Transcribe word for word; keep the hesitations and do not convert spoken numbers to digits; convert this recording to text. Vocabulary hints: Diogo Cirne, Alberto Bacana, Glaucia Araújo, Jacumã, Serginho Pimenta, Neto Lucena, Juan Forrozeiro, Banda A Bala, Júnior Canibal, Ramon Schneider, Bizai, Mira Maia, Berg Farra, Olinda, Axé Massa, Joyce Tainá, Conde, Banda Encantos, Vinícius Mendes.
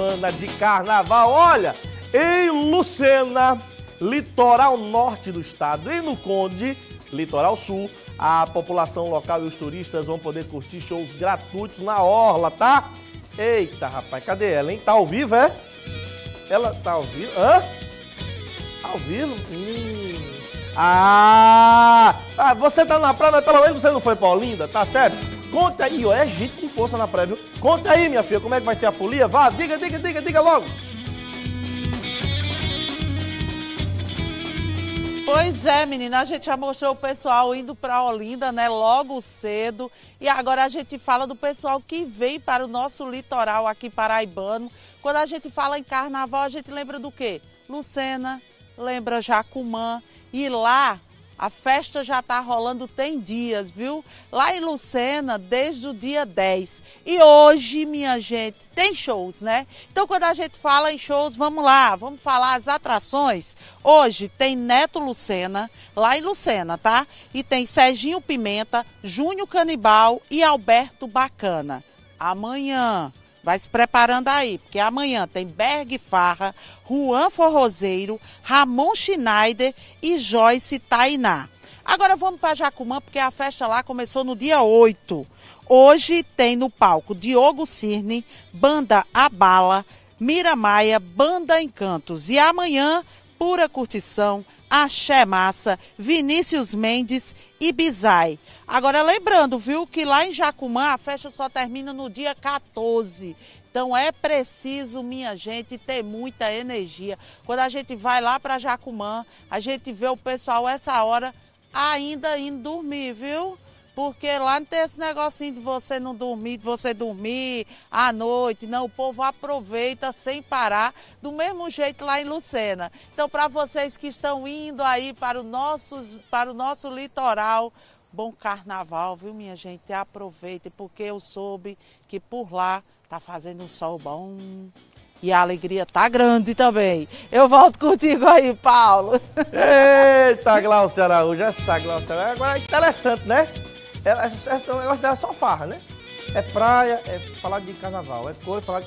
semana de carnaval. Olha, em Lucena, litoral norte do estado, e no Conde, litoral sul, a população local e os turistas vão poder curtir shows gratuitos na orla, tá? Eita, rapaz, cadê ela, hein? Tá ao vivo, é? Ela tá ao vivo? Hã? Ao vivo? Hum... Ah, ah, você tá na praia, mas pelo menos você não foi pra Olinda, tá certo? Conta aí, ó, é gente com força na praia, viu? Conta aí, minha filha, como é que vai ser a folia? Vá, diga, diga, diga, diga logo! Pois é, menina, a gente já mostrou o pessoal indo pra Olinda, né, logo cedo. E agora a gente fala do pessoal que vem para o nosso litoral aqui paraibano. Quando a gente fala em carnaval, a gente lembra do quê? Lucena, lembra Jacumã. E lá, a festa já está rolando, tem dias, viu? Lá em Lucena, desde o dia dez. E hoje, minha gente, tem shows, né? Então, quando a gente fala em shows, vamos lá, vamos falar as atrações. Hoje tem Neto Lucena, lá em Lucena, tá? E tem Serginho Pimenta, Júnior Canibal e Alberto Bacana. Amanhã... vai se preparando aí, porque amanhã tem Berg Farra, Juan Forrozeiro, Ramon Schneider e Joyce Tainá. Agora vamos para Jacumã, porque a festa lá começou no dia oito. Hoje tem no palco Diogo Cirne, Banda A Bala, Mira Maia, Banda Encantos. E amanhã, pura curtição, Axé Massa, Vinícius Mendes e Bizai. Agora, lembrando, viu, que lá em Jacumã a festa só termina no dia quatorze. Então é preciso, minha gente, ter muita energia. Quando a gente vai lá para Jacumã, a gente vê o pessoal essa hora ainda indo dormir, viu? Porque lá não tem esse negocinho de você não dormir, de você dormir à noite. Não, o povo aproveita sem parar, do mesmo jeito lá em Lucena. Então, para vocês que estão indo aí para o nosso, para o nosso litoral, bom carnaval, viu, minha gente? Aproveitem, porque eu soube que por lá tá fazendo um sol bom e a alegria tá grande também. Eu volto contigo aí, Paulo. Eita, Glaucia Araújo, essa Glaucia Araújo. Agora é interessante, né? Ela, esse negócio dela é só farra, né? É praia, é falar de carnaval, é coisa, falar de carnaval.